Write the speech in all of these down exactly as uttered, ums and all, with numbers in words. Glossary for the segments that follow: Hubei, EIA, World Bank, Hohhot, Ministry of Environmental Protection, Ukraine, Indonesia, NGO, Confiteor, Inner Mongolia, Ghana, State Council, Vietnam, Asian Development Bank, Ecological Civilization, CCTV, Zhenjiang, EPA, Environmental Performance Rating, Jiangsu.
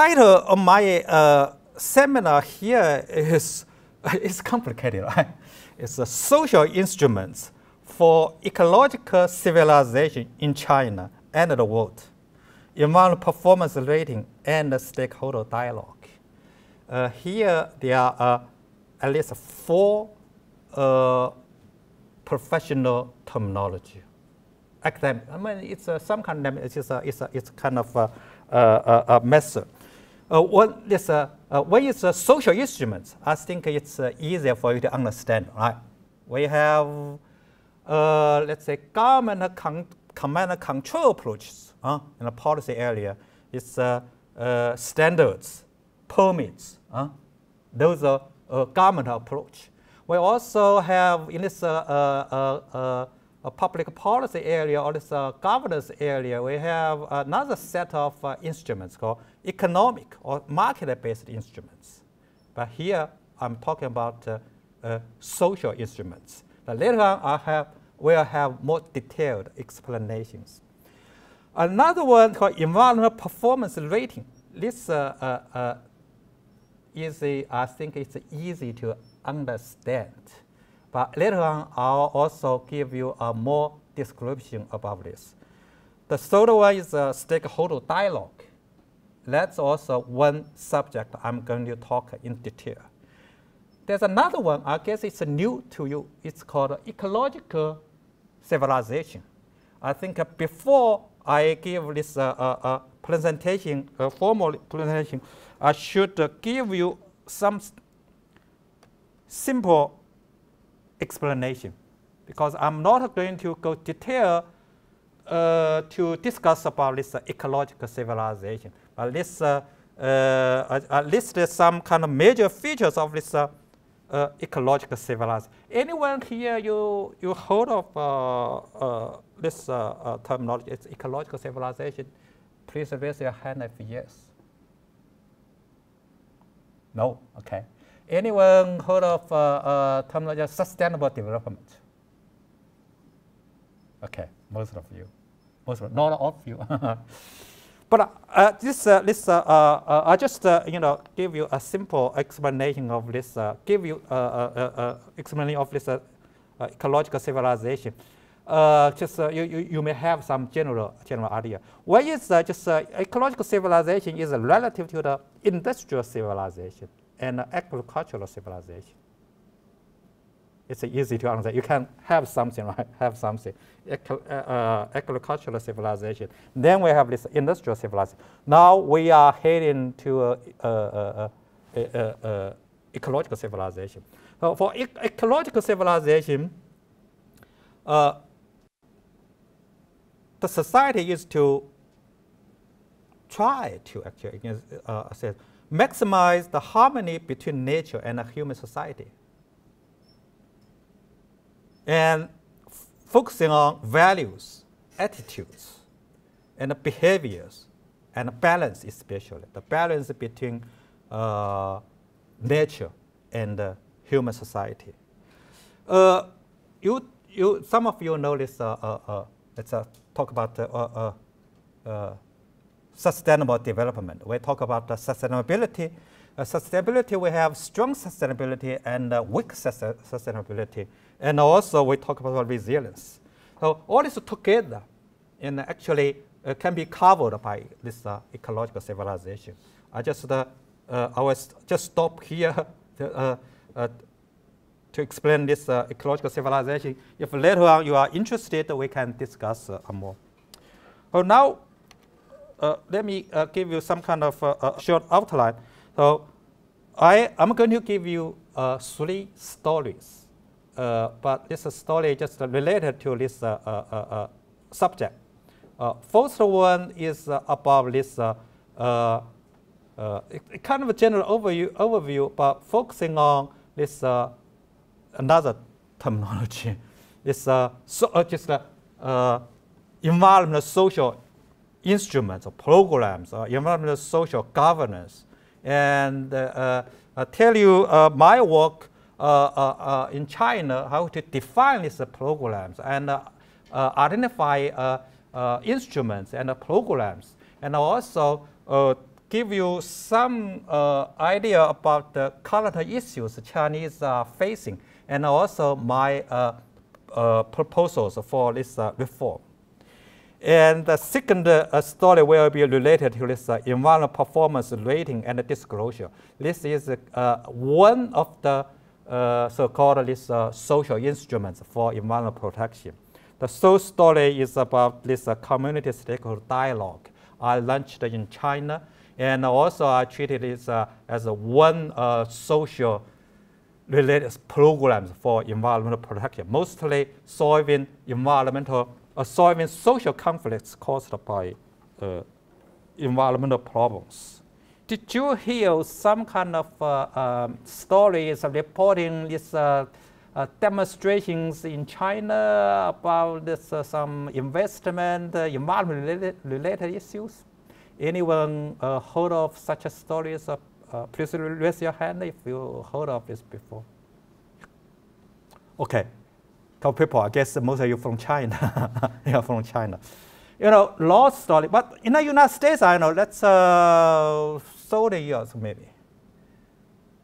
title of my uh, seminar here is it's complicated, right? It's a social instruments for ecological civilization in China and the world, environmental performance rating and stakeholder dialogue. Uh, here there are uh, at least four uh, professional terminology. Academic, I mean, it's uh, some kind of it's just a, it's a, it's kind of a, a, a method. Uh, what is a uh, when it's a social instruments? I think it's uh, easier for you to understand, right? We have uh, let's say government con command and control approaches uh, in the policy area. It's uh, uh, standards, permits. Uh, those are uh, government approach. We also have in this uh, uh, uh, uh, a public policy area or this uh, governance area, we have another set of uh, instruments called economic or market-based instruments. But here I'm talking about uh, uh, social instruments. But later on, I have we'll have more detailed explanations. Another one called environmental performance rating. This uh, uh, uh, easy, I think it's easy to understand. But later on, I'll also give you a more description about this. The third one is a stakeholder dialogue. That's also one subject I'm going to talk in detail. There's another one, I guess it's new to you. It's called ecological civilization. I think before I give this uh, uh, presentation, a formal presentation, I should give you some simple explanation, because I'm not going to go detail uh, to discuss about this uh, ecological civilization. But this, uh, uh, I, I listed some kind of major features of this uh, uh, ecological civilization. Anyone here you you heard of uh, uh, this uh, uh, terminology? It's ecological civilization. Please raise your hand if yes. No. Okay. Anyone heard of uh, uh, terminology sustainable development? Okay, most of you, most of, not all of you. But uh, this, uh, this, uh, uh, I just uh, you know give you a simple explanation of this. Uh, give you uh, uh, uh, explanation of this uh, uh, ecological civilization. Uh, just uh, you, you, you may have some general general idea. What is uh, just uh, ecological civilization is relative to the industrial civilization and agricultural civilization. It's easy to understand. You can have something, right? Have something. Eco uh, uh, agricultural civilization. Then we have this industrial civilization. Now we are heading to uh, uh, uh, uh, uh, uh, ecological civilization. So for e ecological civilization, uh, the society is to try to actually uh, say, maximize the harmony between nature and a human society, and focusing on values, attitudes, and behaviors, and balance, especially the balance between uh, nature and uh, human society. Uh, you, you, some of you know this. Uh, uh, uh, let's uh, talk about uh, uh, uh, sustainable development. We talk about the sustainability. Uh, sustainability, we have strong sustainability and uh, weak sustainability. And also we talk about resilience. So all this together and actually uh, can be covered by this uh, ecological civilization. I just, uh, uh, I will just stop here to, uh, uh, to explain this uh, ecological civilization. If later on you are interested, we can discuss uh, more. So now, Uh, let me uh, give you some kind of uh, uh, short outline. So I am going to give you uh, three stories, uh, but this story just related to this uh, uh, uh, subject. Uh, first one is uh, about this uh, uh, uh, kind of a general overview, overview, but focusing on this uh, another terminology. It's uh, so, uh, just uh, uh, environmental social instruments or programs or environmental social governance. And uh, uh, tell you uh, my work uh, uh, uh, in China, how to define these programs and uh, uh, identify uh, uh, instruments and uh, programs, and also uh, give you some uh, idea about the current issues Chinese are facing, and also my uh, uh, proposals for this uh, reform. And the second uh, story will be related to this uh, environmental performance rating and disclosure. This is uh, one of the uh, so-called this uh, social instruments for environmental protection. The third story is about this uh, community stakeholder dialogue I launched in China, and also I treated it uh, as a one uh, social related programs for environmental protection, mostly solving environmental Uh, solving social conflicts caused by uh, environmental problems. Did you hear some kind of uh, uh, stories reporting these uh, uh, demonstrations in China about this, uh, some investment, uh, environment-related related issues? Anyone uh, heard of such a stories? Uh, uh, please raise your hand if you heard of this before. Okay. People, I guess most of you from China, you are from China. You know, lost story, but in the United States, I know that's uh, thirty years maybe.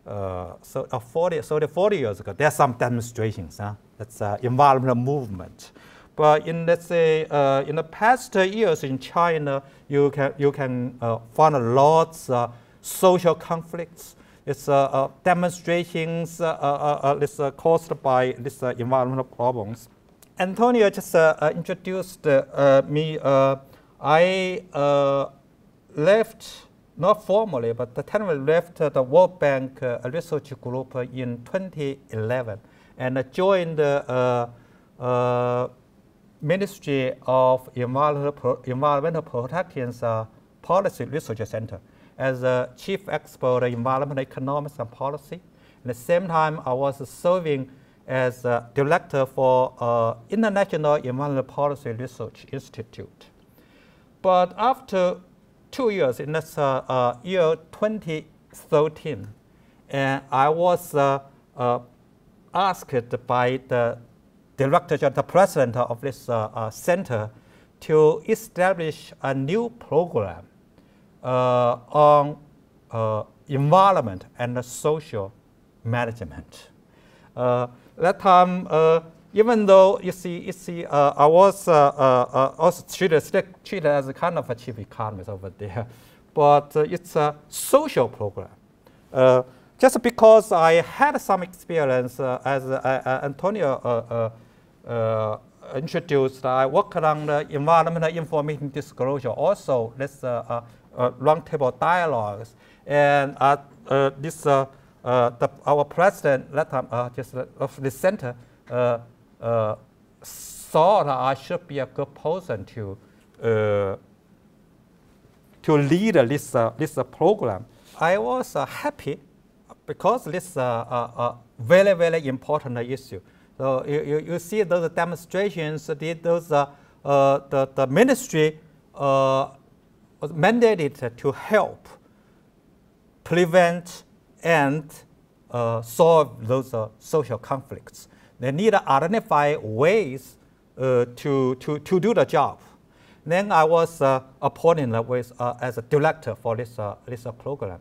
Uh, so uh, forty, forty years ago, there's some demonstrations, huh? That's uh, environmental movement. But in, let's say, uh, in the past years in China, you can, you can uh, find a lot of uh, social conflicts. It's uh, uh, demonstrations uh, uh, uh, uh, caused by these uh, environmental problems. Antonio just uh, uh, introduced uh, uh, me. Uh, I uh, left, not formally, but the tenure left uh, the World Bank uh, Research Group in twenty eleven and uh, joined the uh, uh, Ministry of Environmental, Pro Environmental Protection uh, Policy Research Center as a chief expert in environmental economics and policy. At the same time, I was serving as a director for uh, International Environmental Policy Research Institute. But after two years, in this uh, uh, year twenty thirteen, and I was uh, uh, asked by the director, the president of this uh, uh, center, to establish a new program Uh, on uh, environment and social management. Uh, that time, uh, even though you see, you see, uh, I was uh, uh, also treated, treated as a kind of a chief economist over there, but uh, it's a social program. Uh, just because I had some experience, uh, as uh, uh, Antonio uh, uh, uh, introduced, I worked on the environmental information disclosure. Also, let's. Uh, uh, Uh, roundtable dialogues, and uh, uh, this uh, uh, the, our president that time uh, just uh, of the center uh, uh, saw that I should be a good person to uh, to lead uh, this uh, this uh, program. I was uh, happy because this uh, uh, uh, very very important issue. So you you, you see those demonstrations, did those uh, uh, the the ministry. Uh, was mandated to help prevent and uh, solve those uh, social conflicts. They need to identify ways uh, to, to, to do the job. Then I was uh, appointed with, uh, as a director for this, uh, this uh, program.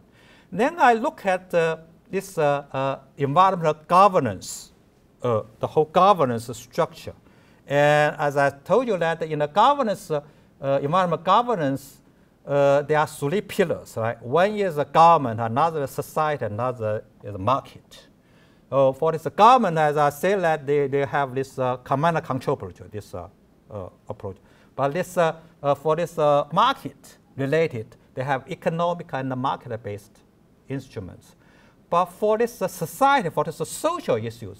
Then I look at uh, this uh, uh, environmental governance, uh, the whole governance structure. And as I told you that in the governance, uh, uh, environmental governance, Uh, there are three pillars, right? One is the government, another is society, another is the market. Uh, for this government, as I say, that they, they have this uh, command and control approach, this uh, uh, approach. But this, uh, uh, for this uh, market related, they have economic and market-based instruments. But for this uh, society, for this uh, social issues,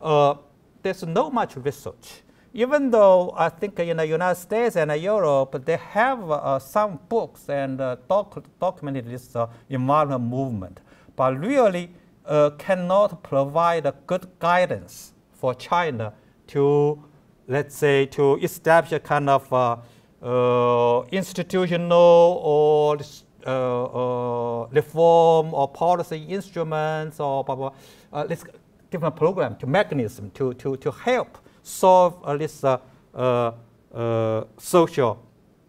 uh, there's not much research. Even though I think in the United States and Europe, they have uh, some books and uh, doc documented this uh, environmental movement, but really uh, cannot provide a good guidance for China to, let's say, to establish a kind of uh, uh, institutional or uh, uh, reform or policy instruments or blah, blah, blah. Uh, let's give a program, to mechanism to, to, to help solve uh, this uh, uh, uh, social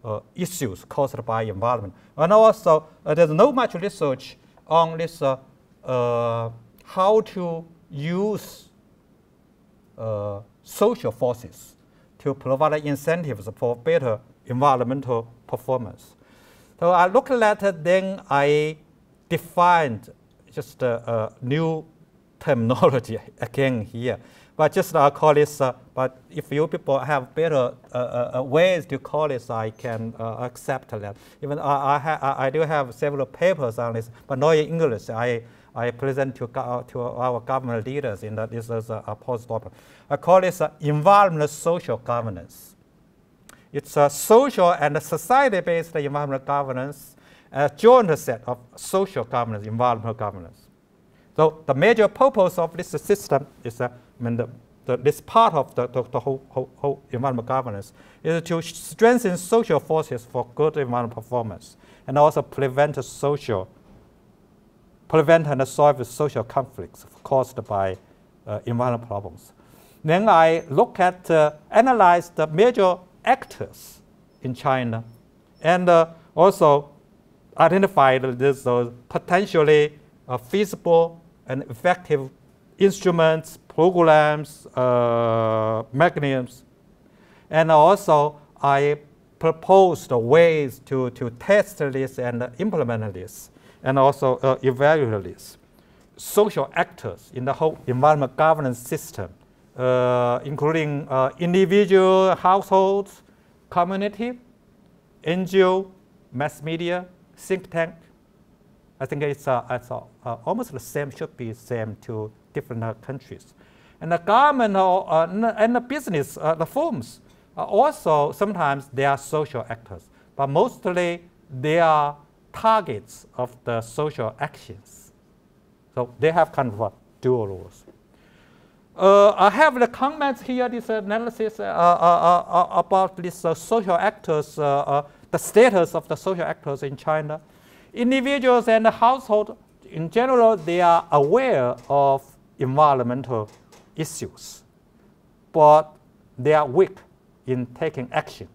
uh, issues caused by environment. And also, uh, there's not much research on this uh, uh, how to use uh, social forces to provide incentives for better environmental performance. So I looked at it, then I defined just a, a new terminology again here. But just I call this, uh, but if you people have better uh, uh, ways to call this, I can uh, accept that. Even I, I, ha I do have several papers on this, but not in English. I, I present to, uh, to our government leaders in that this is a, a post-op. I call this uh, environmental social governance. It's a social and society-based environmental governance, a joint set of social governance, environmental governance. So the major purpose of this system is uh, I mean, the, the, this part of the, the, the whole, whole, whole environmental governance is to strengthen social forces for good environmental performance and also prevent social, prevent and solve social conflicts caused by uh, environmental problems. Then I look at, uh, analyze the major actors in China and uh, also identify these uh, potentially uh, feasible and effective instruments, programs, uh, mechanisms, and also I proposed ways to, to test this and implement this, and also uh, evaluate this. Social actors in the whole environment governance system, uh, including uh, individual households, community, N G O, mass media, think tank. I think it's, uh, it's uh, almost the same, should be the same to different uh, countries. And the government or, uh, and the business, uh, the firms, uh, also sometimes they are social actors, but mostly they are targets of the social actions. So they have kind of a dual roles. Uh, I have the comments here, this analysis uh, uh, uh, uh, about these uh, social actors, uh, uh, the status of the social actors in China. Individuals and households, in general, they are aware of environmental issues, but they are weak in taking action.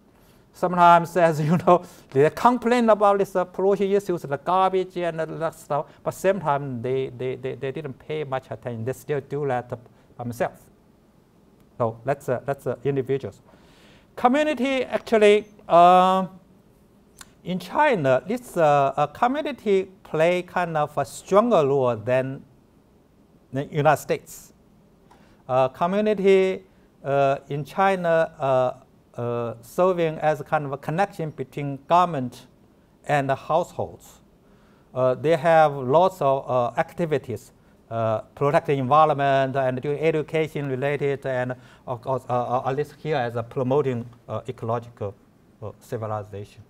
Sometimes, as you know, they complain about these uh, pollution issues, the garbage and that stuff, but sometimes they, they, they, they didn't pay much attention. They still do that by themselves. So that's, uh, that's uh, individuals. Community, actually, uh, in China, this uh, uh, community play kind of a stronger role than the United States. Uh, community uh, in China uh, uh, serving as a kind of a connection between government and the households. Uh, they have lots of uh, activities, uh, protecting environment and doing education related, and of course, uh, at least here as a promoting uh, ecological uh, civilization.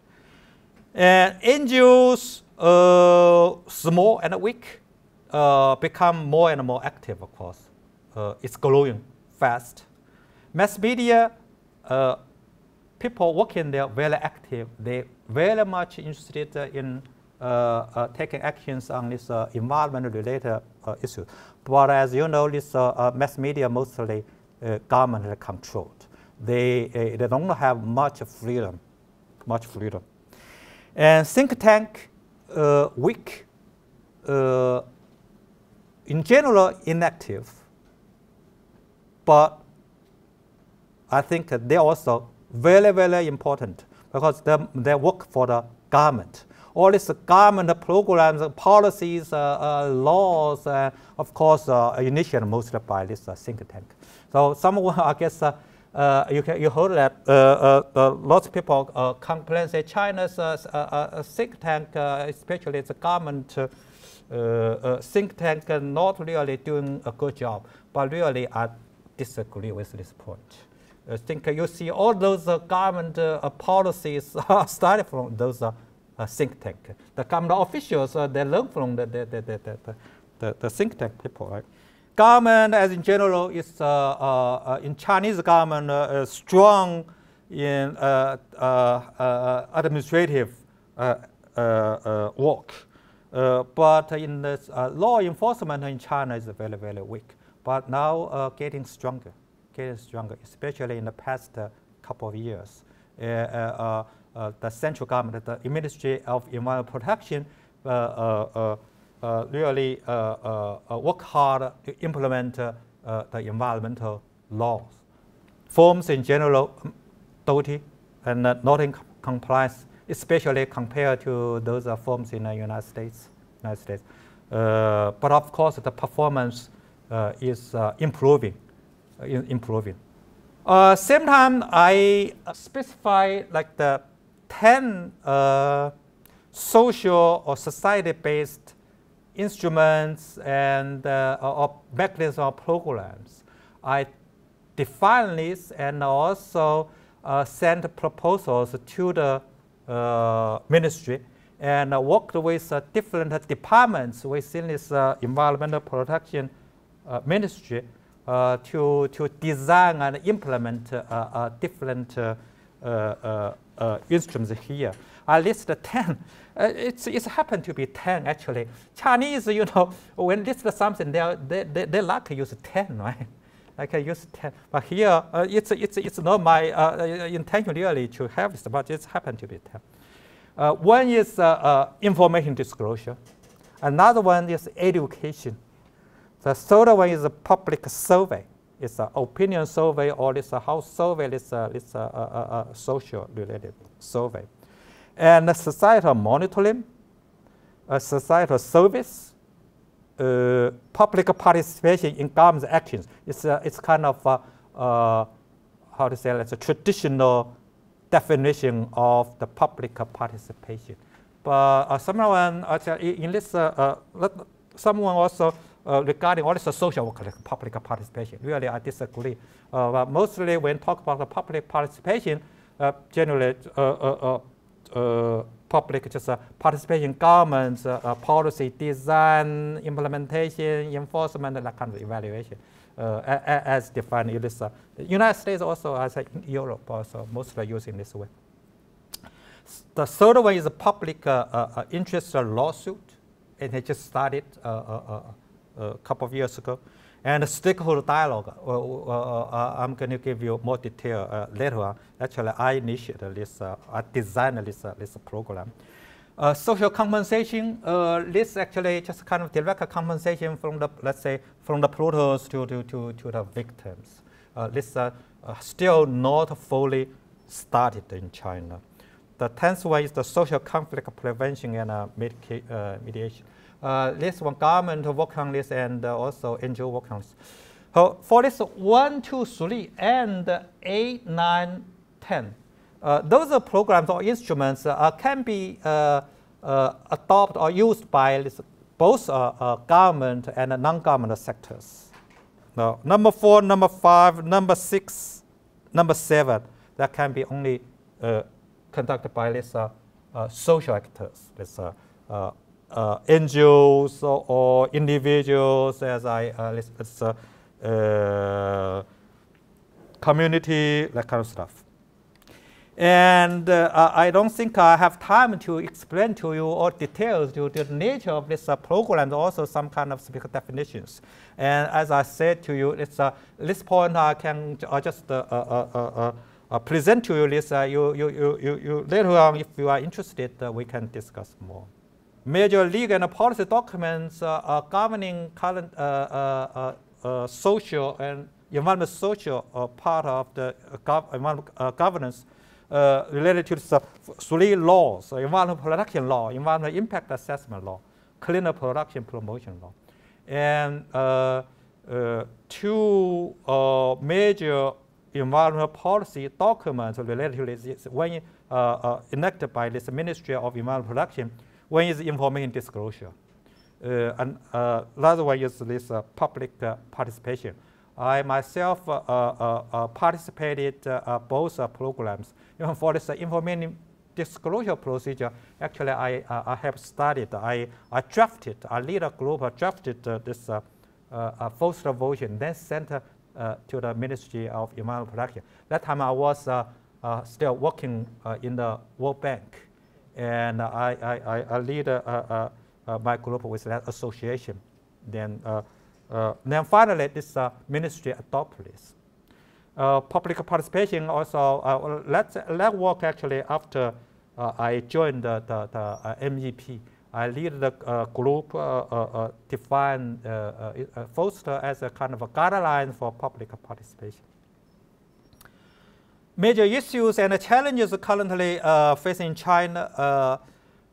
And N G Os, uh, small and weak, uh, become more and more active, of course. Uh, it's growing fast. Mass media, uh, people working there very active. They very much interested in uh, uh, taking actions on this uh, environment-related uh, issue. But as you know, this uh, uh, mass media mostly uh, government-controlled. They, uh, they don't have much freedom, much freedom. And think tank, uh, weak, uh, in general inactive, but I think they're also very, very important because they, they work for the government. All these government programs, policies, uh, uh, laws, uh, of course, uh, initiated mostly by this uh, think tank. So someone, I guess, uh, Uh, you, can, you heard that uh, uh, uh, lots of people uh, complain that China's uh, uh, think tank, uh, especially the government uh, uh, think tank, uh, not really doing a good job. But really, I disagree with this point. I think you see all those uh, government uh, policies are started from those uh, think tank. The government officials, uh, they learn from the, the, the, the, the, the, the think tank people, right? Government, as in general, is uh, uh, in Chinese government uh, strong in uh, uh, uh, administrative uh, uh, uh, work, uh, but in this, uh, law enforcement in China is very, very weak. But now uh, getting stronger, getting stronger, especially in the past uh, couple of years. Uh, uh, uh, the central government, the Ministry of Environmental Protection, uh, uh, uh, uh, really uh, uh, uh, work hard to implement uh, uh, the environmental laws. Firms in general dirty and uh, not in compliance, especially compared to those uh, firms in the United States. United States. Uh, but of course, the performance uh, is uh, improving. Uh, improving. Uh, same time, I specify like the ten uh, social or society-based instruments and uh, or mechanisms or programs. I define this and also uh, send proposals to the uh, ministry and uh, worked with uh, different uh, departments within this uh, environmental protection uh, ministry uh, to, to design and implement uh, uh, different uh, uh, uh, uh, instruments here. I list ten. Uh, it's, it's happened to be ten, actually. Chinese, you know, when list something, they, are, they, they, they like to use ten, right? I can use ten, but here, uh, it's, it's, it's not my uh, intention really to have this, but it's happened to be ten. Uh, one is uh, uh, information disclosure. Another one is education. The third one is a public survey. It's an opinion survey or it's a house survey. It's a, it's a, a, a social-related survey. And a societal monitoring, a societal service, uh, public participation in government actions. It's, a, it's kind of a, uh, how to say it, it's a traditional definition of the public participation, but uh, someone uh, in this, uh, uh, someone also uh, regarding all the social work, like public participation. Really, I disagree. Uh, but mostly, when talk about the public participation, uh, generally, uh, uh, uh, uh, public just uh, participation, governments, uh, uh, policy design, implementation, enforcement, and that kind of evaluation. Uh, as defined in this, uh, United States also, as uh, Europe also, mostly using this way. The third one is a public uh, uh, interest lawsuit, and it just started uh, uh, uh, a couple of years ago. And a stakeholder dialogue, uh, uh, uh, I'm going to give you more detail uh, later on. Actually, I initiated this, uh, I designed this, uh, this program. Uh, social compensation, uh, this actually just kind of direct compensation from the, let's say, from the polluters to, to, to, to the victims. Uh, this is uh, uh, still not fully started in China. The tenth one is the social conflict prevention and uh, uh, mediation. Uh, this one, government work on this and uh, also N G O work on this. So for this one, two, three, and eight, nine, ten. Uh, those are programs or instruments uh, can be uh, uh, adopted or used by both uh, uh, government and uh, non-government sectors. Now, number four, number five, number six, number seven, that can be only uh, conducted by these uh, uh, social actors, these uh, uh, uh, N G Os or, or individuals, as I uh, list, it's, uh, uh, community, that kind of stuff. And uh, I don't think I have time to explain to you all details to the nature of this uh, program, also some kind of specific definitions. And as I said to you, it's, uh, this point I can uh, just uh, uh, uh, uh, present to you this. Uh, you, you, you, you, you, later on, if you are interested, uh, we can discuss more. Major legal and policy documents uh, are governing current uh, uh, uh, uh, social and environmental social uh, part of the gov environment, uh, governance. Uh, related to the three laws, uh, environmental protection law, environmental impact assessment law, cleaner production promotion law. And uh, uh, two uh, major environmental policy documents related to this, one uh, uh, enacted by this Ministry of Environmental Protection, one is information disclosure. Uh, and uh, another one is this uh, public uh, participation. I myself uh, uh, uh, participated uh, uh, both uh, programs. Even for this uh, information disclosure procedure, actually I, uh, I have studied, I, I drafted, I lead a group, I drafted uh, this uh, uh, first version, then sent uh, uh, to the Ministry of Environmental Protection. That time I was uh, uh, still working uh, in the World Bank, and I, I, I lead uh, uh, uh, my group with that association. Then. Uh, Uh, then finally, this uh, ministry adopted this. Uh, public participation also, uh, let's, that work actually after uh, I joined the, the, the uh, M E P. I lead the uh, group uh, uh, define uh, uh, foster as a kind of a guideline for public participation. Major issues and challenges currently uh, facing China. Uh,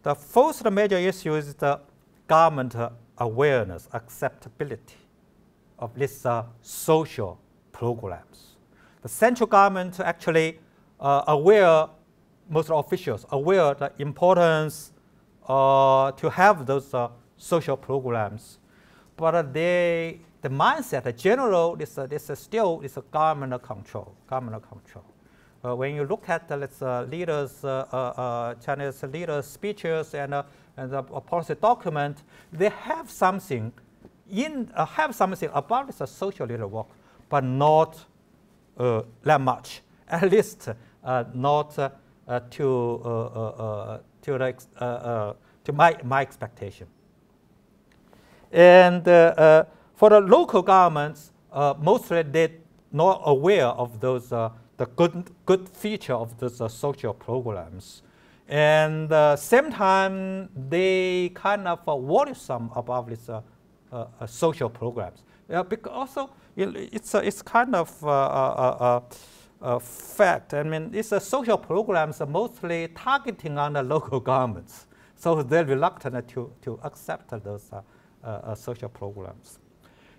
the first major issue is the government awareness, acceptability of these uh, social programs. The central government actually uh, aware, most officials aware the importance Uh, to have those uh, social programs, but uh, they, the mindset, uh, general, this, uh, this uh, still is a government control. Government control. Uh, when you look at the uh, uh, leaders, uh, uh, uh, Chinese leaders' speeches and uh, and the uh, policy document, they have something in uh, have something about this uh, social leader work, but not uh, that much. At least uh, not uh, uh, to. Uh, uh, uh, To, the, uh, uh, to my, my expectation. And uh, uh, for the local governments, uh, mostly they're not aware of those, uh, the good, good feature of those uh, social programs. And uh, same time, they kind of uh, worrisome about these uh, uh, uh, social programs. Uh, because also, it's, uh, it's kind of uh, uh, uh, Uh, fact. I mean, these uh, social programs are mostly targeting on the local governments, so they're reluctant to, to accept those uh, uh, social programs.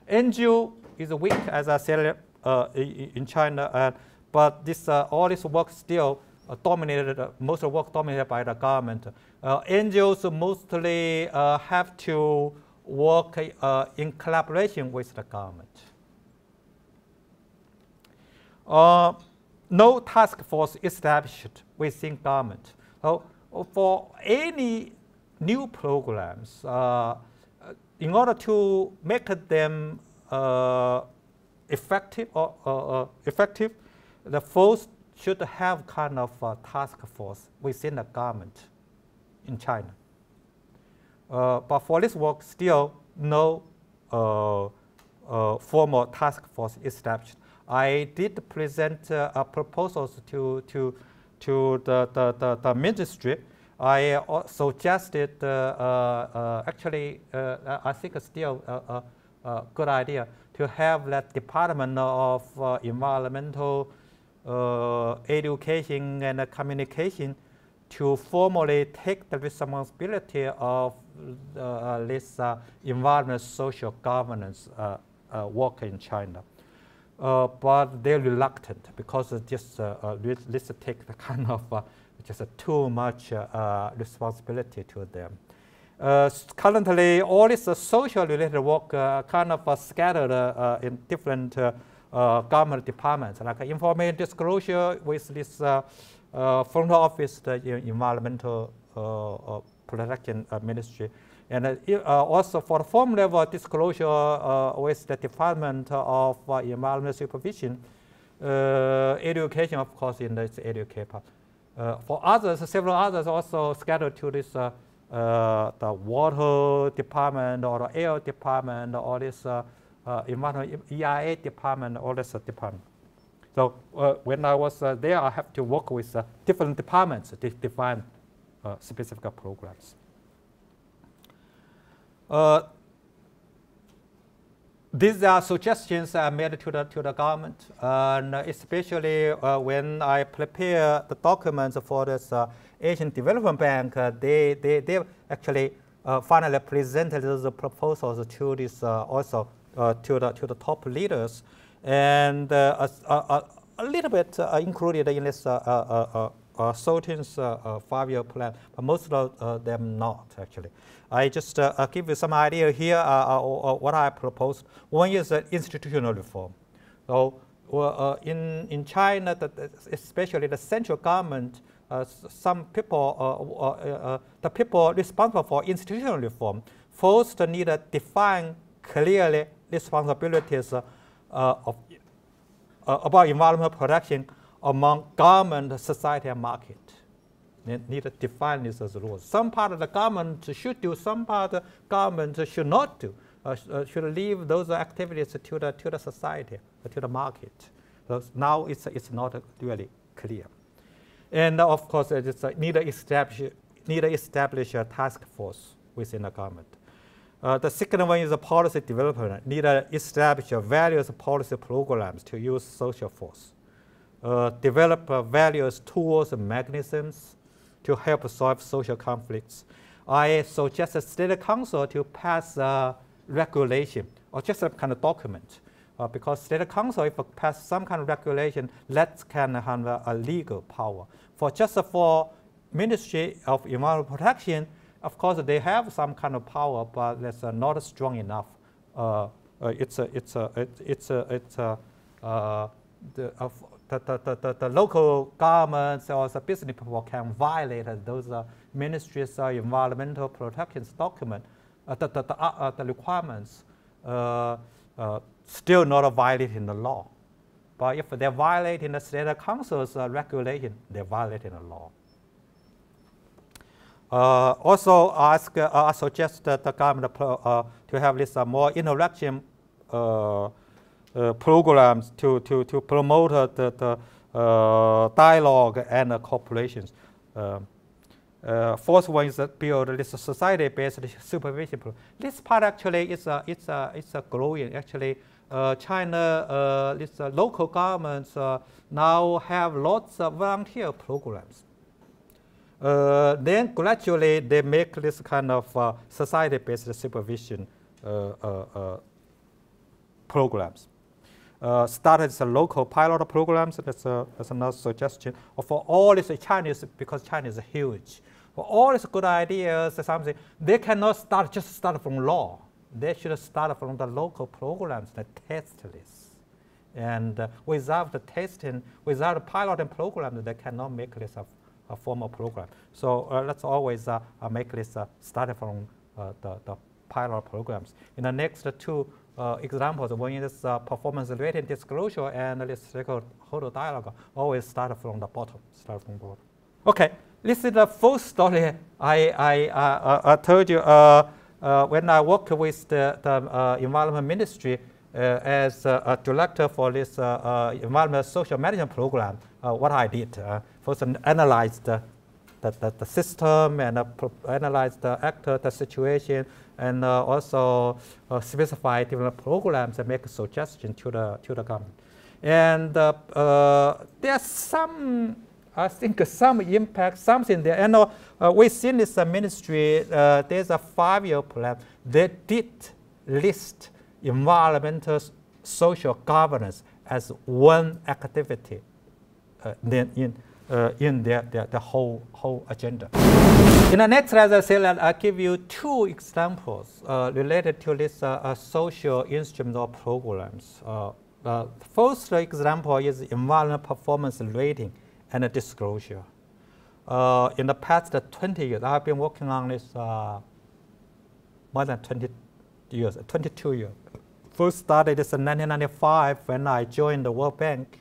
N G O is weak, as I said, uh, in China, uh, but this, uh, all this work still uh, dominated, uh, most of the work dominated by the government. Uh, N G Os mostly uh, have to work uh, in collaboration with the government. Uh, No task force established within government. So for any new programs, uh, in order to make them uh, effective, or, uh, effective, the force should have kind of a task force within the government in China. Uh, but for this work, still no uh, uh, formal task force established. I did present uh, uh, proposals to, to, to the, the, the, the ministry. I uh, suggested, uh, uh, actually, uh, I think it's still a, a, a good idea to have that Department of uh, Environmental uh, Education and Communication to formally take the responsibility of uh, this uh, environmental social governance uh, uh, work in China. Uh, but they're reluctant because just uh, uh, let's take the kind of uh, just uh, too much uh, uh, responsibility to them. Uh, currently, all this uh, social-related work uh, kind of uh, scattered uh, uh, in different uh, uh, government departments, like uh, information disclosure with this uh, uh, front office, the environmental uh, uh, protection uh, ministry. And uh, also for form level disclosure uh, with the Department of uh, Environmental Supervision, uh, education, of course, in this educate part. Uh, for others, several others also scattered to this uh, uh, the water department or the air department or this uh, uh, environmental E I A department, all this uh, department. So uh, when I was uh, there, I have to work with uh, different departments to define uh, specific programs. Uh, these are suggestions I made to the, to the government, uh, and especially uh, when I prepare the documents for this uh, Asian Development Bank, uh, they, they, they actually uh, finally presented the proposals to this uh, also uh, to, the, to the top leaders, and uh, a, a, a little bit uh, included in this uh, uh, uh, Uh, thirteenth uh, uh, five-year plan, but most of uh, them not actually. I just uh, uh, give you some idea here uh, uh, uh, what I proposed. One is uh, institutional reform. So uh, in in China, the, especially the central government, uh, some people, uh, uh, uh, the people responsible for institutional reform, first need to define clearly responsibilities uh, uh, of uh, about environmental protection among government, society, and market. They need to define this as rules. Some part of the government should do, some part of the government should not do, uh, should leave those activities to the, to the society, to the market. So now it's, it's not really clear. And of course, I just uh, need to establish need to establish a task force within the government. Uh, the second one is a policy development. Need to establish various policy programs to use social force. Uh, develop uh, various tools and mechanisms to help solve social conflicts. I suggest the State Council to pass a regulation or just some kind of document. Uh, because State Council, if it passes some kind of regulation, that can have a legal power. For just for Ministry of Environmental Protection, of course, they have some kind of power, but that's uh, not strong enough. Uh, uh, it's a, it's a, it, it's a, it's a, uh, the, uh, the, the, the, the local governments or the business people can violate those uh, ministries' uh, environmental protection document, uh, the, the, the, uh, the requirements. Uh, uh, still not violating the law. But if they're violating the State Council's uh, regulation, they're violating the law. Uh, also, ask, uh, I suggest that the government uh, to have this uh, more interaction uh, uh, programs to, to, to promote uh, the, the uh, dialogue and uh, cooperation. Uh, Uh, fourth one is that build this society-based supervision. This part actually is a, it's a, it's a growing. Actually, uh, China, uh, this uh, local governments uh, now have lots of volunteer programs. Uh, then gradually they make this kind of uh, society-based supervision uh, uh, uh, programs. Uh, started as a local pilot programs. That's, a, that's another suggestion. For all these Chinese, because China is huge, for all these good ideas or something, they cannot start just start from law. They should start from the local programs that test this. And uh, without the testing, without the piloting program, they cannot make this a, a formal program. So uh, let's always uh, make this uh, start from uh, the, the pilot programs. In the next two Uh, examples, one is uh, performance-related disclosure and this stakeholder dialogue, always start from the bottom, start from the bottom. Okay, this is the full story I, I, uh, I told you uh, uh, when I worked with the, the uh, Environment Ministry uh, as uh, a director for this uh, uh, Environment Social Management Program, uh, what I did. Uh, first, analyzed uh, the, the, the system and uh, analyzed the actor, the situation, and uh, also uh, specify different programs and make suggestions to the, to the government. And uh, uh, there's some, I think, some impact, something there. And uh, uh, within this uh, ministry, uh, there's a five-year plan. They did list environmental social governance as one activity uh, then in, uh, in their, their, the whole, whole agenda. In the next slide, I'll give you two examples uh, related to this uh, uh, social instrument or programs. Uh, uh, first example is environmental performance rating and disclosure. Uh, in the past twenty years, I've been working on this uh, more than twenty years, twenty-two years. First started this in nineteen ninety-five when I joined the World Bank,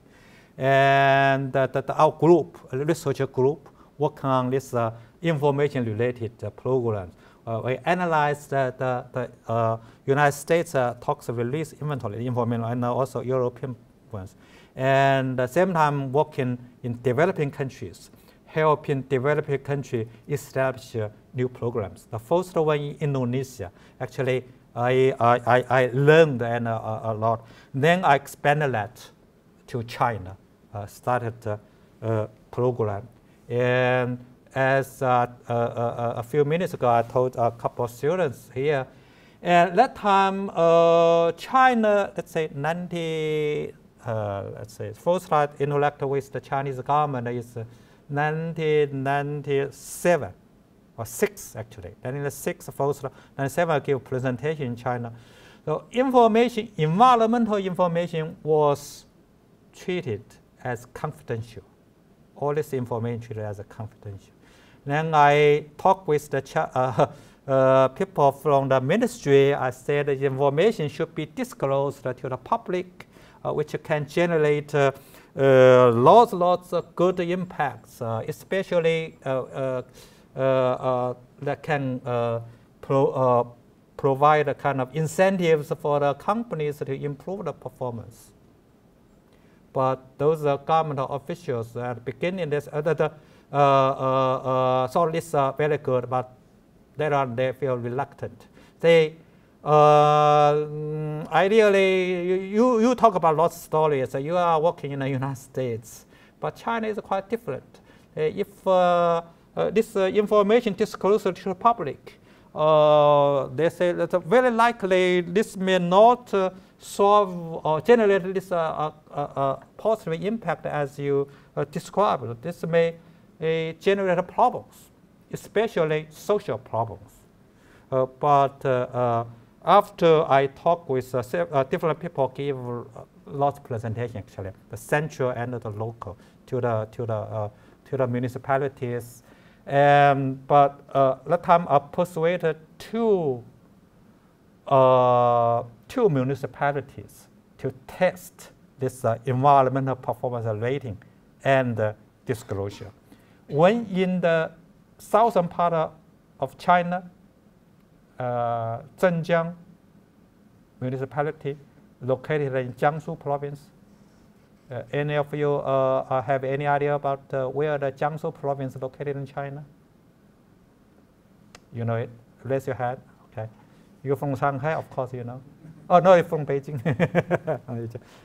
and uh, the, the, our group, a researcher group, working on this uh, information-related uh, programs. Uh, we analyzed uh, the, the uh, United States uh, toxic release inventory information and also European ones. And at the same time working in developing countries, helping developing countries establish uh, new programs. The first one in Indonesia. Actually, I, I, I learned and, uh, a lot. Then I expanded that to China, uh, started a uh, uh, program. And as uh, uh, uh, a few minutes ago, I told a couple of students here, and that time uh, China, let's say ninety, uh, let's say first I interacted with the Chinese government is nineteen ninety-seven or six actually. Then in the six, first ninety-seven, I gave a presentation in China. So information, environmental information was treated as confidential. All this information treated as a confidential. Then I talked with the uh, uh, people from the ministry. I said the information should be disclosed to the public, uh, which can generate uh, uh, lots, lots of good impacts, uh, especially uh, uh, uh, uh, that can uh, pro uh, provide a kind of incentives for the companies to improve the performance. But those uh, government officials at the beginning, this, uh, the, uh, uh, uh, so this uh, very good, but later on they feel reluctant. They, uh, ideally, you, you talk about lots of stories. So you are working in the United States, but China is quite different. Uh, if uh, uh, this uh, information disclosed to the public, uh, they say that very likely this may not uh, solve or generate this uh, uh, uh, positive impact as you uh, described. This may uh, generate problems, especially social problems. Uh, but uh, uh, after I talk with uh, uh, different people, give lots of presentation actually, the central and the local to the to the uh, to the municipalities. Um, but uh, that time I persuaded two uh, two municipalities to test this uh, environmental performance rating and uh, disclosure. One in the southern part of China, uh, Zhenjiang municipality, located in Jiangsu province. Uh, any of you uh, have any idea about uh, where the Jiangsu province is located in China? You know it? Raise your hand. Okay. You're from Shanghai, of course you know. Oh no, you're from Beijing.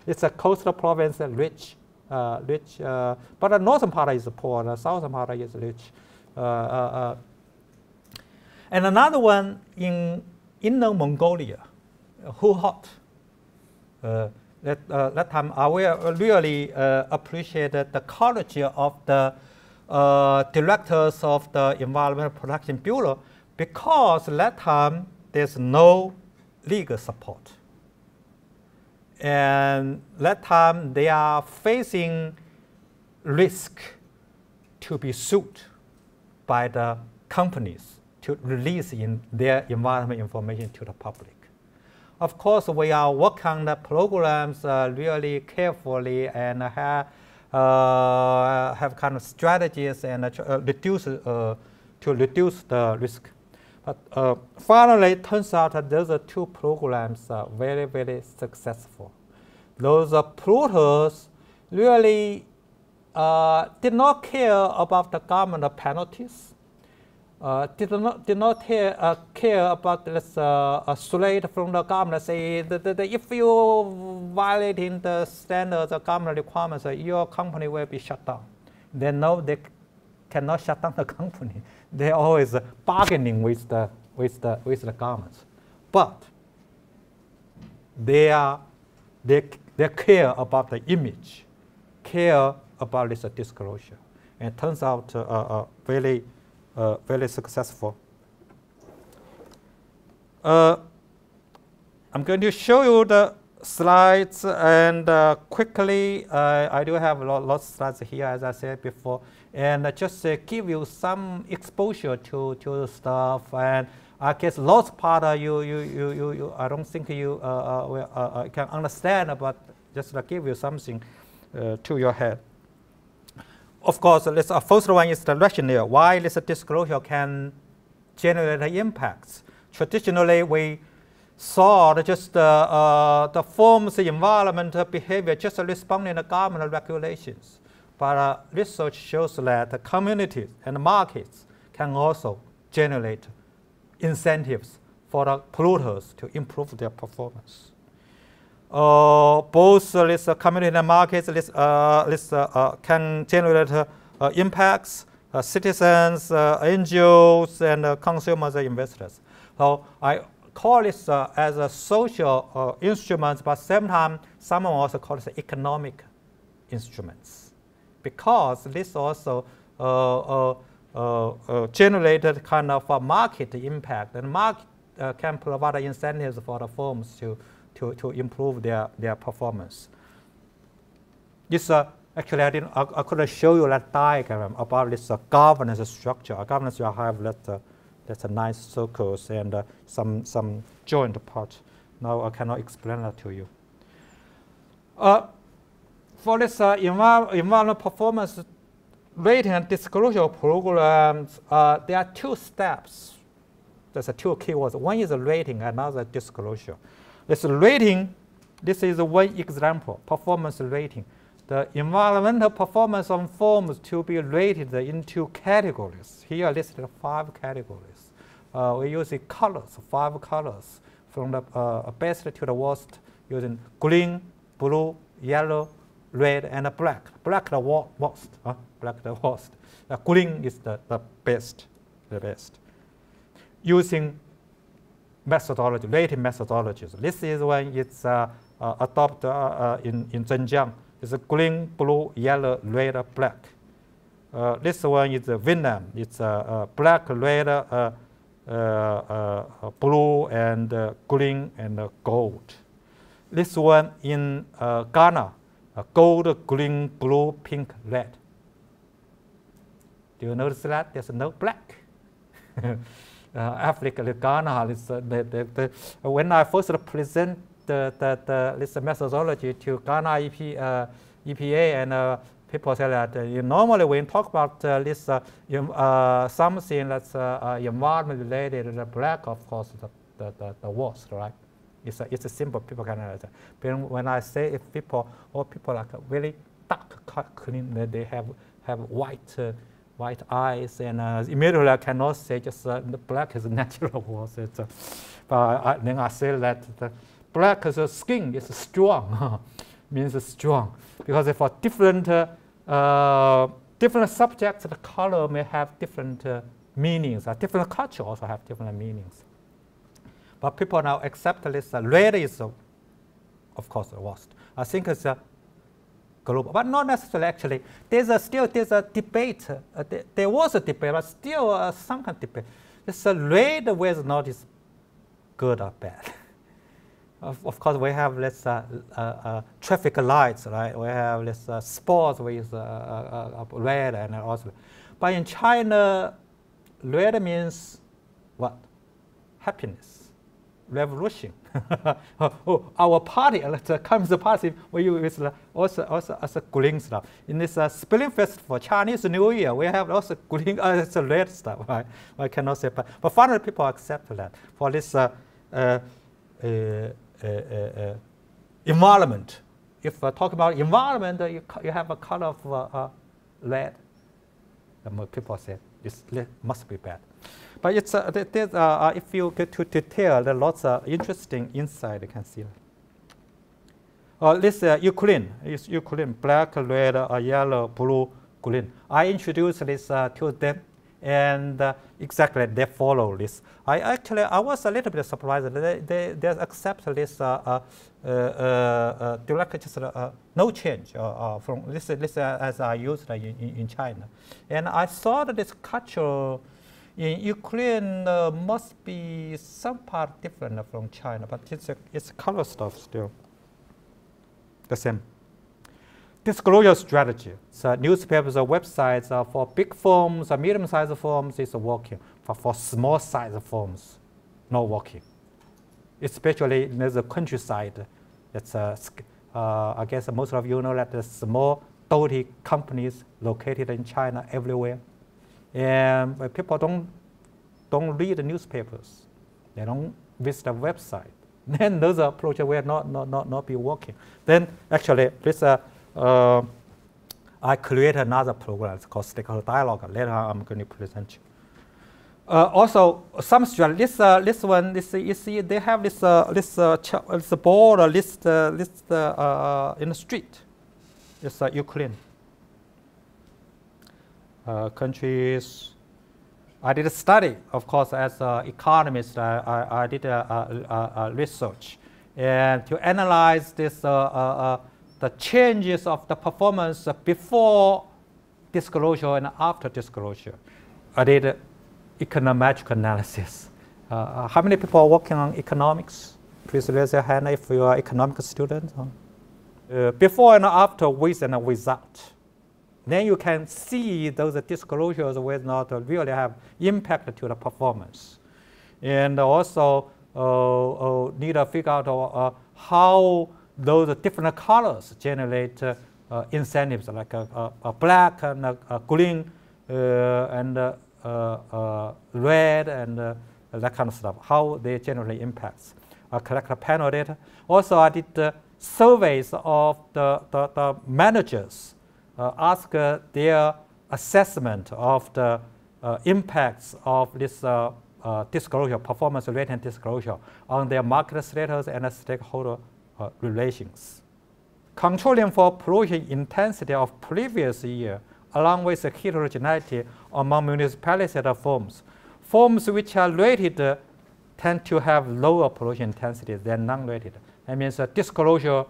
It's a coastal province, rich, uh, rich. Uh, but the northern part is poor, the southern part is rich. Uh, uh, uh. And another one in Inner Mongolia, Hohhot. Uh, That, uh, that time I will really uh, appreciated the courage of the uh, directors of the Environmental Protection Bureau, because that time there's no legal support. And that time they are facing risk to be sued by the companies to release in their environment information to the public. Of course, we are working on the programs uh, really carefully and have, uh, have kind of strategies and uh, reduce, uh, to reduce the risk. But uh, finally, it turns out that those are two programs are very, very successful. Those polluters really uh, did not care about the government penalties. Uh, did not, did not hear, uh, care about this uh, a threat from the government, say that, that if you violating the standards, the government requirements, uh, your company will be shut down. They know they cannot shut down the company. They're always uh, bargaining with the, with, the, with the governments. But they, are, they, they care about the image, care about this uh, disclosure. And it turns out uh, uh, really Uh, very successful. Uh, I'm going to show you the slides, and uh, quickly, uh, I do have a lot, lots of slides here, as I said before, and uh, just uh, give you some exposure to to the stuff. And I guess lots part uh, you, you you you you I don't think you uh, uh, uh, can understand, but just uh, give you something uh, to your head. Of course, the uh, first one is the rationale. Why this disclosure can generate impacts? Traditionally, we saw just uh, uh, the forms, the environmental behavior, just responding to government regulations. But uh, research shows that the communities and the markets can also generate incentives for the polluters to improve their performance. Uh, both uh, this uh, community and markets this, uh, this, uh, uh, can generate uh, uh, impacts, uh, citizens, uh, N G Os, and uh, consumers and investors. So I call this uh, as a social uh, instrument, but sometimes someone also calls it economic instruments, because this also uh, uh, uh, uh, generated kind of a market impact, and market uh, can provide incentives for the firms to To, to improve their, their performance. This uh, actually I didn't I, I couldn't show you that diagram about this uh, governance structure. Our governance you have that uh, that's a nice circles and uh, some some joint part. Now I cannot explain that to you. Uh, for this uh, envir environmental performance rating and disclosure programs, uh, there are two steps. There's uh, two keywords. One is a rating, another disclosure. This rating, this is one example, performance rating. the environmental performance on forms to be rated into categories. Here are listed five categories. Uh, we use the colors, five colors, from the uh, best to the worst, using green, blue, yellow, red, and black. Black the worst. Huh? Black the worst. The green is the, the best. The best. Using methodology, rating methodologies. This is when it's uh, uh, adopted uh, uh, in, in Zhenjiang. It's green, blue, yellow, red, black. Uh, this one is uh, Vietnam. It's uh, uh, black, red, uh, uh, uh, blue, and uh, green, and uh, gold. This one in uh, Ghana, uh, gold, green, blue, pink, red. Do you notice that? There's no black. uh, Africa, Ghana, it's, uh, the, the, the, when I first present the, the, the, this methodology to Ghana E P, uh, E P A, and uh, people say that uh, you normally when talk about uh, this uh, uh, something that's uh, uh, environment related, the black, of course, the, the, the, the worst, right? It's a, it's a simple people can understand. But when I say if people or people like really dark clean, they have have white uh, white eyes, and uh, immediately I cannot say just uh, the black is a natural was. Uh, but I, then I say that the black is a skin is strong, means strong, because for different uh, uh, different subjects, the color may have different uh, meanings. Uh, different culture also have different meanings. But people now accept this. Uh, red is, uh, of course, the worst. I think it's a uh, global, but not necessarily. Actually, there's a still there's a debate. Uh, th there was a debate, but still uh, some kind of debate. It's a uh, red whether or not is good or bad. of, of course, we have this uh, uh, uh, traffic lights, right? We have this uh, sports with uh, uh, uh, red and also. But in China, red means what? Happiness. Revolution. Oh, our party, the Communist Party, we use also also as a green stuff. In this uh, Spring Festival, Chinese New Year, we have also green, uh, it's a red stuff. Right? I cannot say, but but finally people accept that for this uh, uh, uh, uh, uh, environment. If uh, talk about environment, uh, you you have a color of uh, uh, red. And people say this must be bad. But it's, uh, there's, uh, if you get to detail, there are lots of interesting insight you can see. Uh, this uh, Ukraine, is Ukraine, black, red, uh, yellow, blue, green. I introduced this uh, to them, and uh, exactly they follow this. I actually, I was a little bit surprised. They, they, they accept this, uh, uh, uh, uh, direct, just, uh, no change uh, uh, from this, this uh, as I used in, in China. And I saw that this culture, in Ukraine uh, must be some part different from China, but it's, a, it's color stuff still the same. Disclosure strategy. So newspapers or websites are for big firms or medium-sized firms, it's working. But for small-sized firms, not working. Especially in the countryside. It's, uh, uh, I guess most of you know that the small, dirty companies located in China everywhere. And when people don't, don't read the newspapers, they don't visit the website, then those approaches will not, not, not, not be working. Then actually, this, uh, uh, I created another program, it's called Stakeholder Dialogue. Later on, I'm going to present you. Uh, also, some this, uh, this one, this, you see, they have this, uh, this, uh, this board, uh, list, uh, list uh, uh, in the street. It's uh, Ukraine. Uh, countries. I did a study, of course, as an uh, economist. I, I, I did a, a, a research and to analyze this, uh, uh, uh, the changes of the performance before disclosure and after disclosure. I did uh, econometric analysis. Uh, how many people are working on economics? Please raise your hand if you are economics students. Uh, before and after, with and without. Then you can see those disclosures will not really have impact to the performance. And also uh, uh, need to figure out uh, how those different colors generate uh, uh, incentives, like a, a, a black and a, a green uh, and a, a, a red and a, that kind of stuff, how they generally impacts. I collect a panel data. Also I did uh, surveys of the, the, the managers, uh, ask uh, their assessment of the uh, impacts of this uh, uh, disclosure, performance-related disclosure, on their market status and stakeholder uh, relations. Controlling for pollution intensity of previous year, along with the heterogeneity among municipalities and forms. Forms which are rated uh, tend to have lower pollution intensity than non-rated. That means a disclosure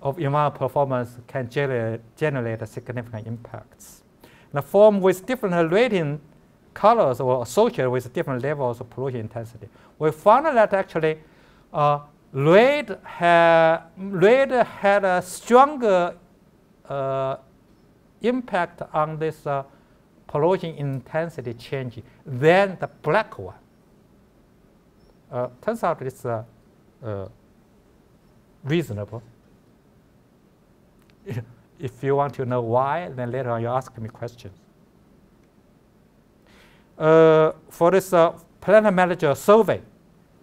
of environmental performance can generate, generate significant impacts. The form with different rating colors or associated with different levels of pollution intensity. We found that actually uh, red, ha red had a stronger uh, impact on this uh, pollution intensity change than the black one. Uh, turns out it's uh, uh, reasonable. If you want to know why, then later on you ask me questions. Uh, for this uh, planet manager survey,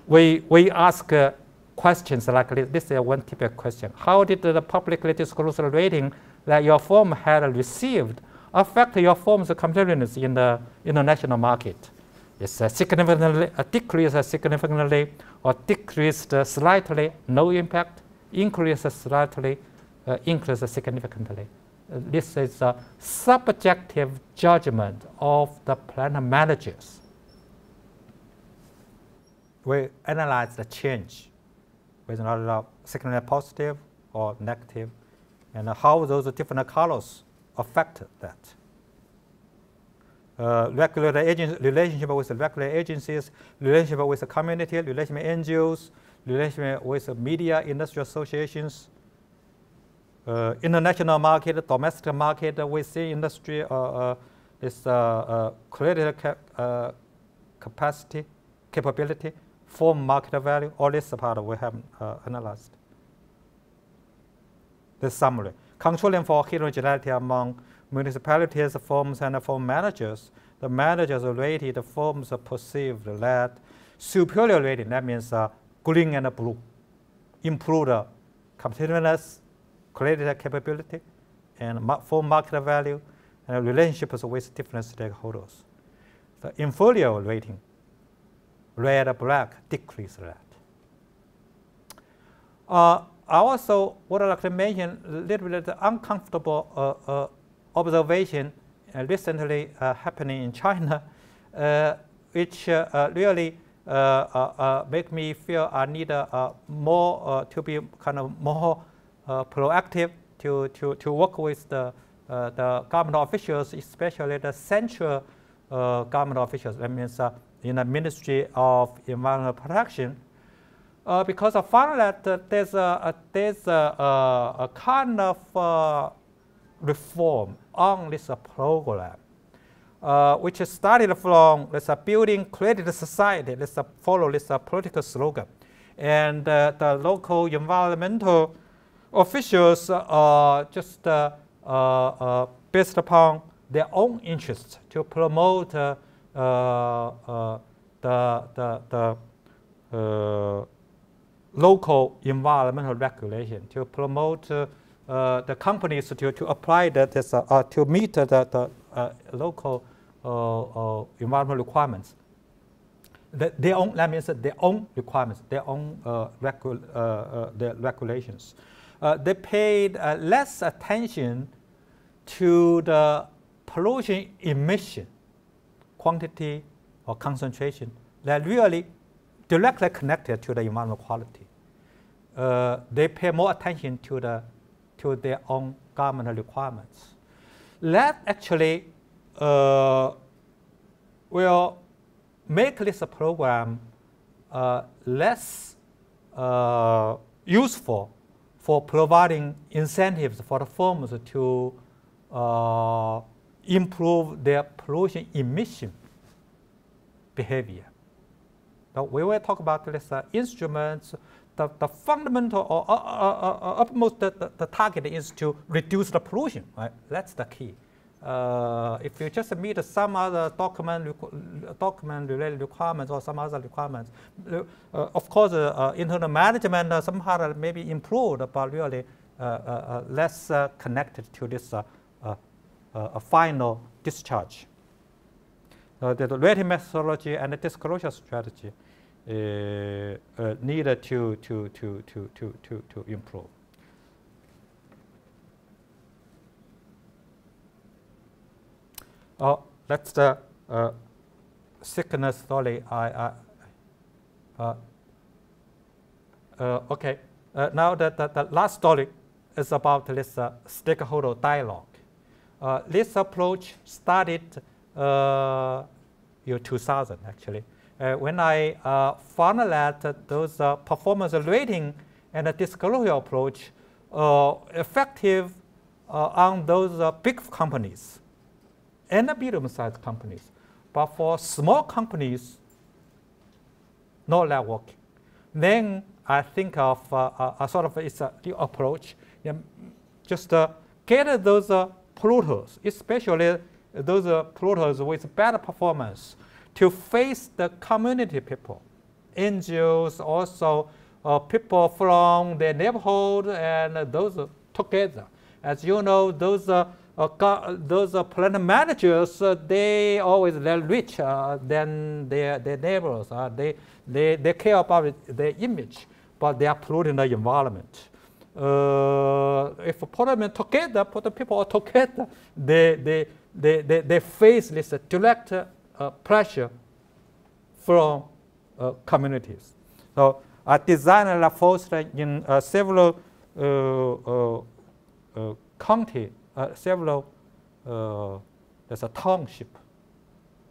we, we ask uh, questions like this. This is one typical question. How did the publicly disclosed rating that your firm had received affect your firm's competitiveness in the international market? It's a significantly a decrease significantly, or decreased uh, slightly, no impact, increase slightly, uh, increase significantly. Uh, this is a subjective judgment of the plant managers. We analyze the change, whether or not significantly positive or negative, and how those different colors affect that. Uh, regulator agency, relationship with the regulatory agencies, relationship with the community, relationship with N G Os, relationship with the media, industry associations, uh, international market, domestic market, within industry, uh, uh, is uh, uh, created cap uh, capacity, capability, form market value. All this part we have uh, analyzed. The summary: controlling for heterogeneity among municipalities, firms, and firm managers. The managers rated the firms perceived that superior rating, that means uh, green and blue, improved uh, competitiveness, created capability, and firm market value, and relationships with different stakeholders. The inferior rating, red and black, decreased that. Uh, I also would like to mention a little bit the uncomfortable uh, uh, observation uh, recently uh, happening in China, uh, which uh, uh, really uh, uh, uh, make me feel I need uh, uh, more uh, to be kind of more uh, proactive to, to, to work with the, uh, the government officials, especially the central uh, government officials, that means uh, in the Ministry of Environmental Protection, uh, because I found that uh, there's, a, a, there's a, a, a kind of uh, reform on this uh, program, uh, which started from this uh, building credit society. Let's uh, follow this uh, political slogan, and uh, the local environmental officials are uh, just uh, uh, uh, based upon their own interests to promote uh, uh, uh, the the, the uh, local environmental regulation, to promote Uh, Uh, the companies to, to apply that is, uh, uh, to meet uh, the, the uh, local uh, uh, environmental requirements. The, their own, that means their own requirements, their own uh, regu uh, uh, their regulations. Uh, they paid uh, less attention to the pollution emission quantity or concentration that really directly connected to the environmental quality. Uh, they pay more attention to the to their own governmental requirements. That actually uh, will make this program uh, less uh, useful for providing incentives for the firms to uh, improve their pollution emission behavior. Now we will talk about these uh, instruments. The, the fundamental or uh, uh, uh, upmost the, the, the target is to reduce the pollution, right? That's the key. Uh, if you just meet some other document, document related requirements or some other requirements, uh, of course, uh, uh, internal management uh, somehow maybe improved, but really uh, uh, less uh, connected to this uh, uh, uh, final discharge. Uh, the rating methodology and the disclosure strategy uh, uh, needed to to to to to to, to improve. Oh, that's the uh, sickness. Sorry, I. I uh, uh, okay. Uh, now the, the the last story is about this uh, stakeholder dialogue. Uh, this approach started uh, year two thousand actually, uh, when I uh, found that those uh, performance rating and the disclosure approach uh, effective uh, on those uh, big companies and medium-sized companies, but for small companies, no networking. Then I think of uh, a, a sort of it's a new approach. You know, just uh, get those uh, polluters, especially those uh, polluters with bad performance, to face the community people, N G Os, also uh, people from their neighborhood, and those uh, together. As you know, those. Uh, Uh, those uh, plant managers, uh, they always they're rich uh, than their their neighbors. Uh, they they they care about it, their image, but they are polluting the environment. Uh, if parliament together, put the people together, they they they they, they face this direct uh, pressure from uh, communities. So I designed a force in uh, several uh, uh, uh, county. Uh, several, uh, there's a township,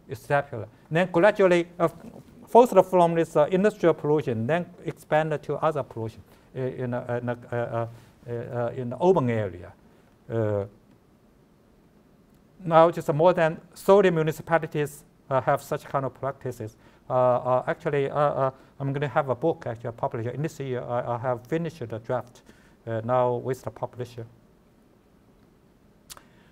et cetera. Then gradually, uh, first from this uh, industrial pollution, then expanded to other pollution uh, in, uh, in, uh, uh, uh, uh, in the urban area. Uh, now, just more than thirty municipalities uh, have such kind of practices. Uh, uh, actually, uh, uh, I'm going to have a book actually published in this year. I, I have finished the draft uh, now with the publisher.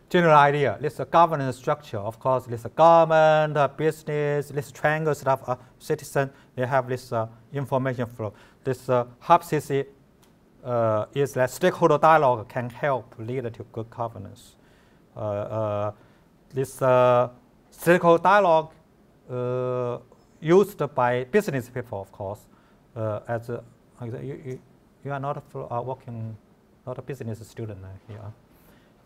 General idea, this is a governance structure. Of course, this is a government, a business, this triangle stuff, a citizen, they have this uh, information flow. This uh, Hub C C uh, is that stakeholder dialogue can help lead to good governance. Uh, uh, this uh, stakeholder dialogue uh, used by business people, of course, uh, as a, you, you are not uh, working, not a business student here.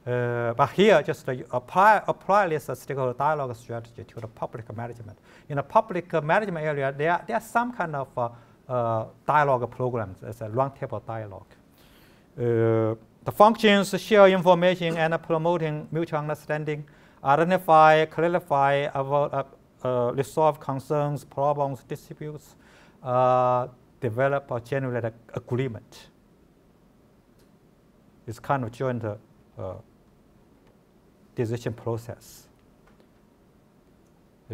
Uh, but here, just uh, apply, apply this uh, stakeholder dialogue strategy to the public management. In the public uh, management area, there are, there are some kind of uh, uh, dialogue programs, as a roundtable dialogue. Uh, the functions share information and promoting mutual understanding, identify, clarify, about, uh, uh, resolve concerns, problems, disputes, uh, develop or generate a agreement. It's kind of joint. Uh, Uh, decision process. Uh,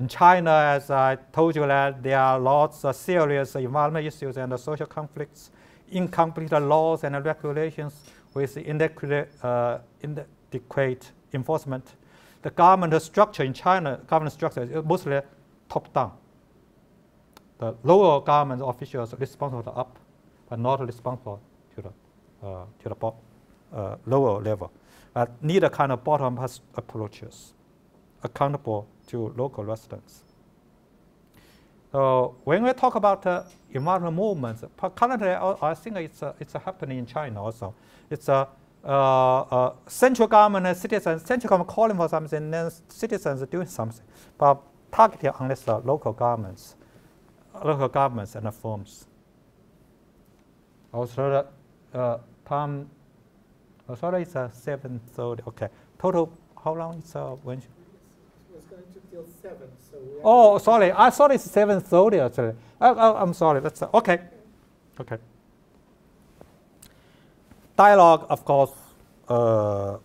in China, as I told you, that there are lots of serious environmental issues and social conflicts, incomplete laws and regulations with inadequate, uh, inadequate enforcement. The government structure in China, government structure is mostly top-down. The lower government officials are responsible to the up, but not responsible to the, uh, to the bottom. Uh, lower level, but uh, need a kind of bottom-up approaches, accountable to local residents. So when we talk about uh, environmental movements, currently uh, I think it's uh, it's uh, happening in China also. It's a uh, uh, uh, central government and citizens, central government calling for something, and then citizens are doing something, but targeted unless uh, local governments, local governments and the firms. Also, uh, Tom. Oh, sorry, it's uh, seven thirty. Okay. Total, how long is uh, when? It's going to till seven. So we oh, sorry. I thought it's seven thirty actually. I, I, I'm sorry. That's uh, okay. Okay. Dialogue, of course, uh,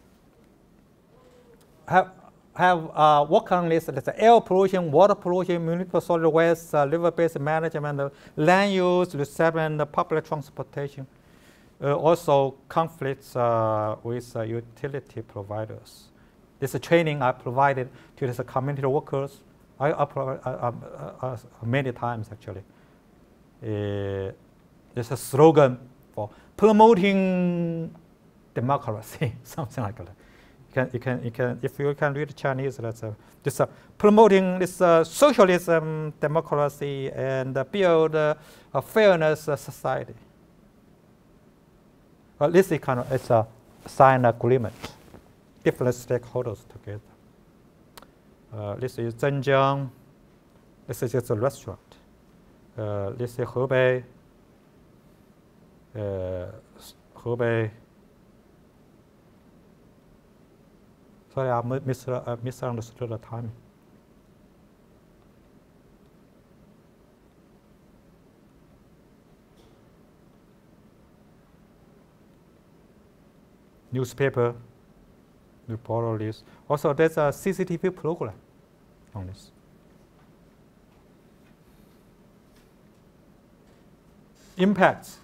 have have uh, worked on this. That's air pollution, water pollution, municipal solid waste, uh, river-based management, uh, land use, resettlement, uh, public transportation. Uh, also conflicts uh, with uh, utility providers, This training I provided to these community workers. I, I, I, I, I many times actually. Uh, there's a slogan for promoting democracy, something like that. You can, you can, you can, if you can read Chinese, that's a, this uh, promoting this uh, socialism, democracy, and uh, build uh, a fairness uh, society. Well, this is kind of it's a sign agreement, different stakeholders together. Uh, this is Zhenjiang. This is just a restaurant. Uh, this is Hubei. Uh, Hubei. Sorry, I mis uh, misunderstood the time. Newspaper, reporter list. Also, there's a C C T V program on this. Impacts.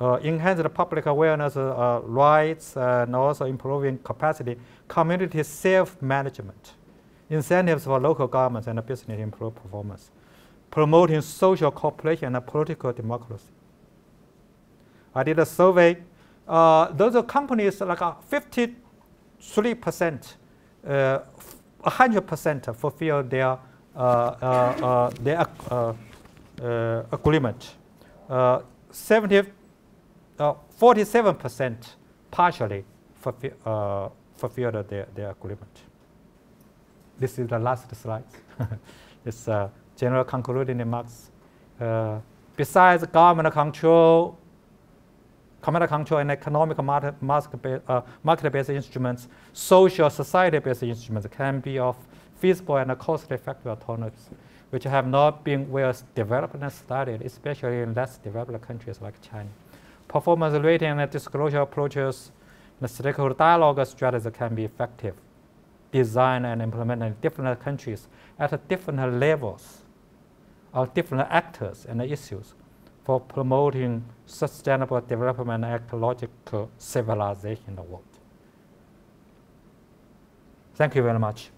Uh, enhance the public awareness, uh, rights, uh, and also improving capacity, community self-management, incentives for local governments and business to improve performance, promoting social cooperation and political democracy. I did a survey. Uh, those are companies like fifty-three percent, uh, one hundred percent fulfill their uh, uh, uh, their uh, uh, agreement. Uh, seventy. Uh, forty-seven percent partially fulfill, uh, fulfilled their, their agreement. This is the last slide. It's uh, general concluding remarks. Uh, besides government control, government control and economic market-based uh, market instruments, social society-based instruments can be of feasible and cost-effective alternatives, which have not been well developed and studied, especially in less developed countries like China. Performance rating and disclosure approaches, and stakeholder dialogue strategies can be effective, designed and implemented in different countries at different levels of different actors and issues for promoting sustainable development and ecological civilization in the world. Thank you very much.